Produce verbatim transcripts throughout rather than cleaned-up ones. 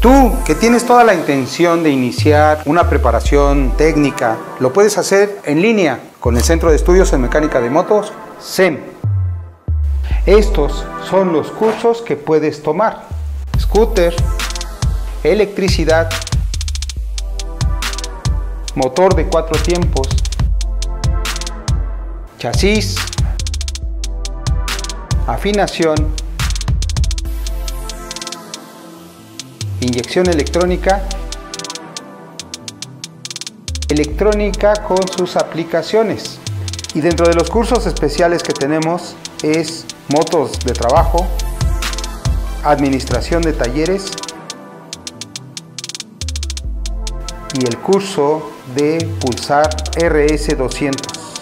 Tú, que tienes toda la intención de iniciar una preparación técnica, lo puedes hacer en línea con el Centro de Estudios en Mecánica de Motos, C E M. Estos son los cursos que puedes tomar: scooter, electricidad, motor de cuatro tiempos, chasis, afinación, inyección electrónica, electrónica con sus aplicaciones. Y dentro de los cursos especiales que tenemos es motos de trabajo, administración de talleres y el curso de pulsar R S doscientos.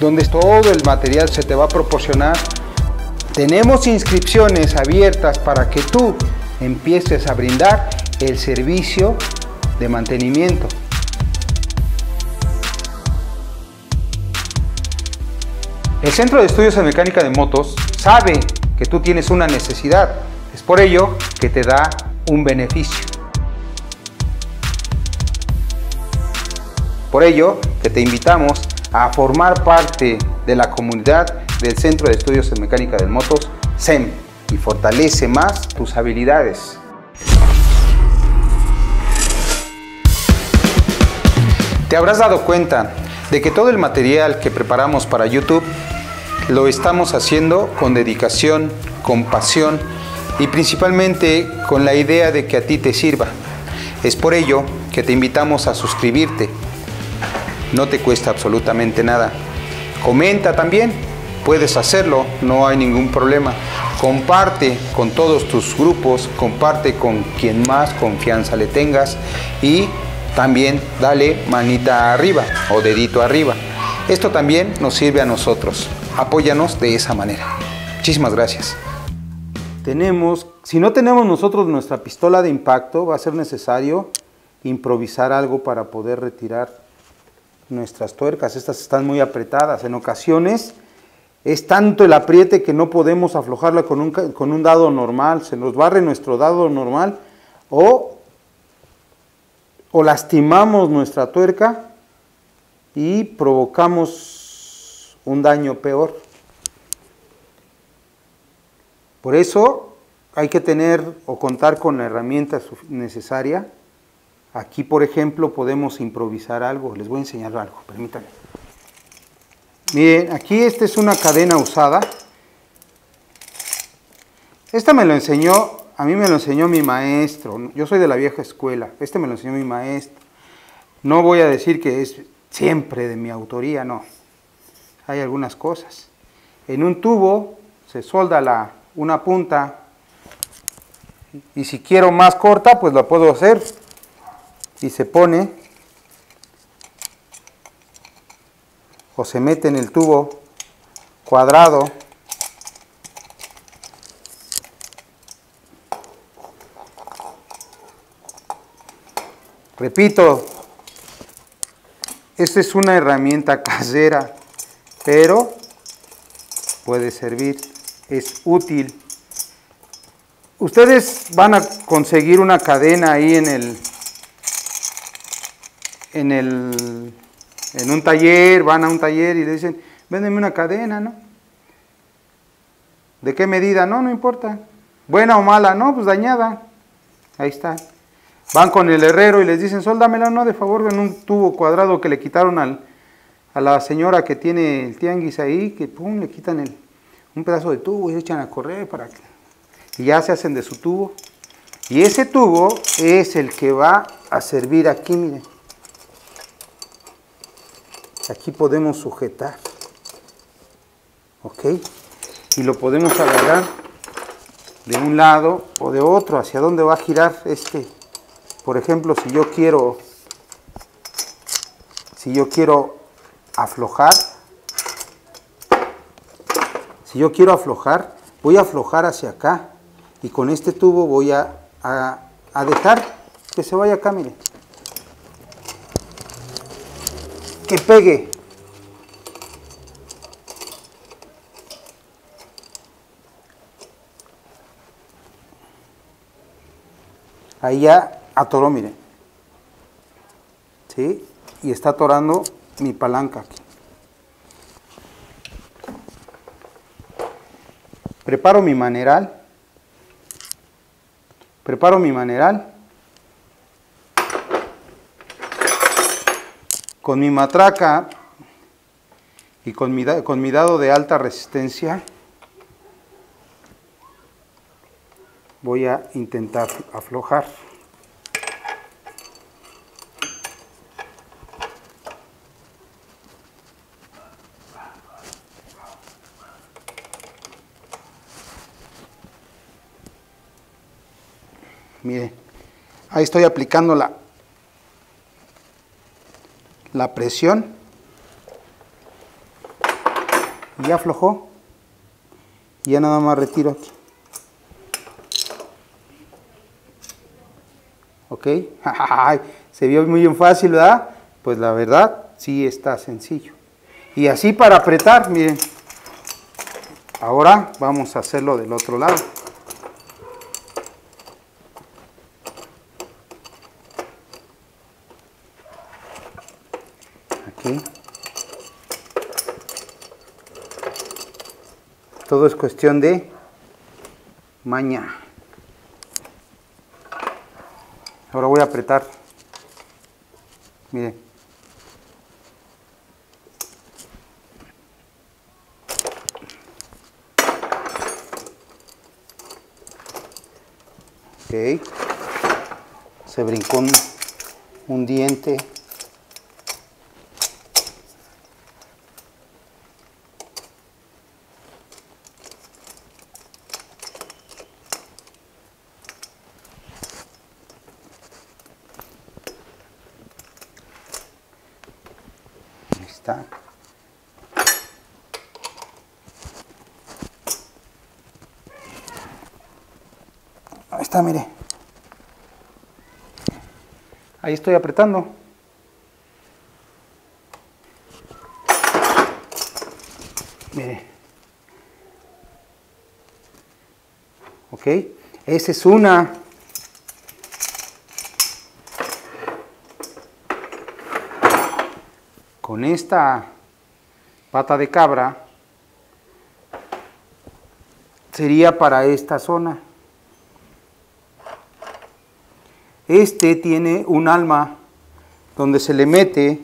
Donde todo el material se te va a proporcionar. Tenemos inscripciones abiertas para que tú empieces a brindar el servicio de mantenimiento. El Centro de Estudios en Mecánica de Motos sabe que tú tienes una necesidad. Es por ello que te da un beneficio. Por ello que te invitamos a formar parte de la comunidad del Centro de Estudios en Mecánica de Motos, C E M, y fortalece más tus habilidades. Te habrás dado cuenta de que todo el material que preparamos para YouTube lo estamos haciendo con dedicación, con pasión y principalmente con la idea de que a ti te sirva. Es por ello que te invitamos a suscribirte. No te cuesta absolutamente nada. Comenta también. Puedes hacerlo, no hay ningún problema. Comparte con todos tus grupos, comparte con quien más confianza le tengas y también dale manita arriba o dedito arriba. Esto también nos sirve a nosotros. Apóyanos de esa manera. Muchísimas gracias. Tenemos, si no tenemos nosotros nuestra pistola de impacto, va a ser necesario improvisar algo para poder retirar nuestras tuercas. Estas están muy apretadas en ocasiones. Es tanto el apriete que no podemos aflojarla con un, con un dado normal. Se nos barre nuestro dado normal o, o lastimamos nuestra tuerca y provocamos un daño peor. Por eso hay que tener o contar con la herramienta necesaria. Aquí, por ejemplo, podemos improvisar algo. Les voy a enseñar algo, permítanme. Miren, aquí esta es una cadena usada. Esta me lo enseñó, a mí me lo enseñó mi maestro. Yo soy de la vieja escuela. Este me lo enseñó mi maestro. No voy a decir que es siempre de mi autoría, no. Hay algunas cosas. En un tubo se solda la, una punta. Y si quiero más corta, pues la puedo hacer. Y se pone... o se mete en el tubo cuadrado . Repito, esta es una herramienta casera, pero puede servir, es útil. Ustedes van a conseguir una cadena ahí en el en el En un taller, van a un taller y le dicen, véndeme una cadena, ¿no? ¿De qué medida? No, no importa. ¿Buena o mala? No, pues dañada. Ahí está. Van con el herrero y les dicen, sóldamela, no, de favor, en un tubo cuadrado que le quitaron al, a la señora que tiene el tianguis ahí, que pum, le quitan el, un pedazo de tubo y le echan a correr para que... Y ya se hacen de su tubo. Y ese tubo es el que va a servir aquí, miren. Aquí podemos sujetar, ok, y lo podemos agarrar de un lado o de otro, hacia dónde va a girar este. Por ejemplo, si yo quiero, si yo quiero aflojar, si yo quiero aflojar, voy a aflojar hacia acá y con este tubo voy a, a, a dejar que se vaya acá, miren. Que pegue. Ahí ya atoró, miren. ¿Sí? Y está atorando mi palanca aquí. Preparo mi maneral. Preparo mi maneral. Con mi matraca y con mi, con mi dado de alta resistencia voy a intentar aflojar. Miren, ahí estoy aplicando la la presión y aflojó. Ya nada más retiro aquí. Ok, se vio muy fácil, ¿verdad? Pues la verdad sí está sencillo. Y así para apretar, miren. Ahora vamos a hacerlo del otro lado. Todo es cuestión de maña. Ahora voy a apretar. Miren. Ok. Se brincó un, un diente. Ahí está, mire. Ahí estoy apretando. Mire. Ok. Esa es una. Con esta pata de cabra sería para esta zona. Este tiene un alma donde se le mete,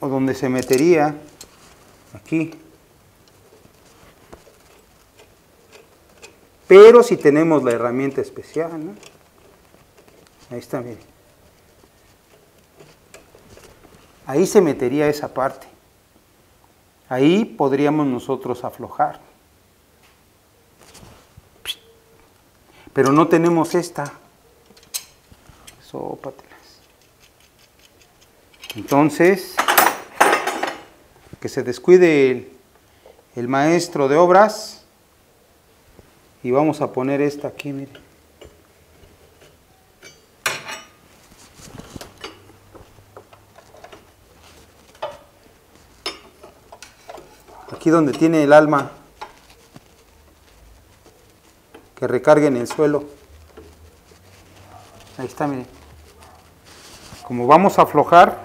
o donde se metería, aquí. Pero si tenemos la herramienta especial, ¿no? Ahí está, miren. Ahí se metería esa parte. Ahí podríamos nosotros aflojar. Pero no tenemos esta. Sópatelas. Entonces, que se descuide el, el maestro de obras. Y vamos a poner esta aquí, miren. Aquí donde tiene el alma. Que recargue en el suelo. Ahí está, miren. Como vamos a aflojar,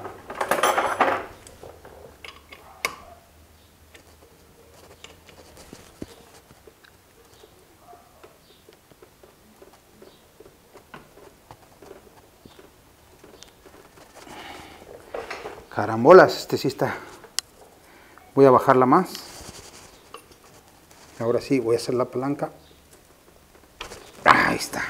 carambolas, este sí está. Voy a bajarla más. Ahora sí, voy a hacer la palanca. Ahí está.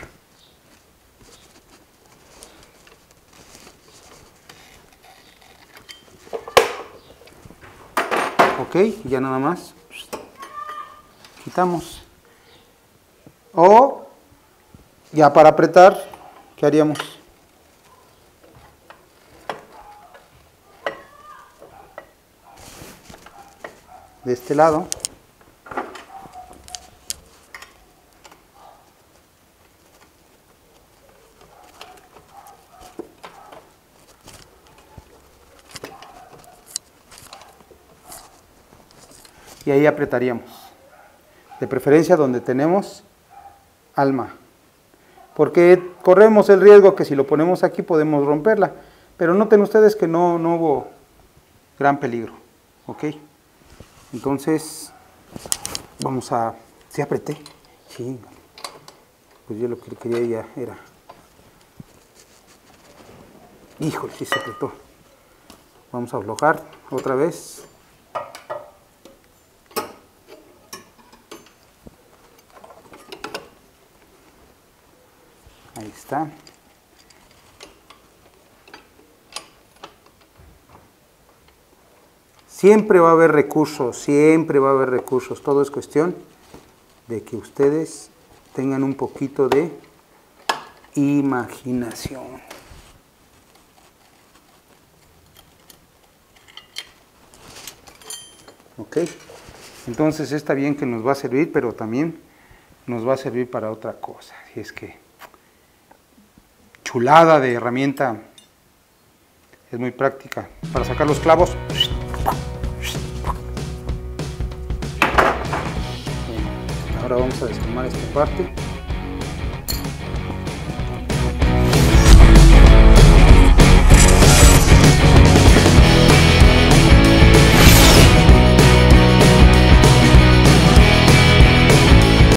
Ok, ya nada más quitamos. O ya para apretar, ¿qué haríamos? De este lado. Y ahí apretaríamos, de preferencia donde tenemos alma, porque corremos el riesgo que si lo ponemos aquí podemos romperla, pero noten ustedes que no, no hubo gran peligro, ok. Entonces vamos a... ¿Sí apreté? Sí, pues yo lo que quería ya era... Híjole, sí se apretó. Vamos a aflojar otra vez. Ahí está. Siempre va a haber recursos, siempre va a haber recursos. Todo es cuestión de que ustedes tengan un poquito de imaginación. Ok, entonces está bien que nos va a servir, pero también nos va a servir para otra cosa. Y es que chulada de herramienta, es muy práctica para sacar los clavos. Ahora vamos a desarmar esta parte.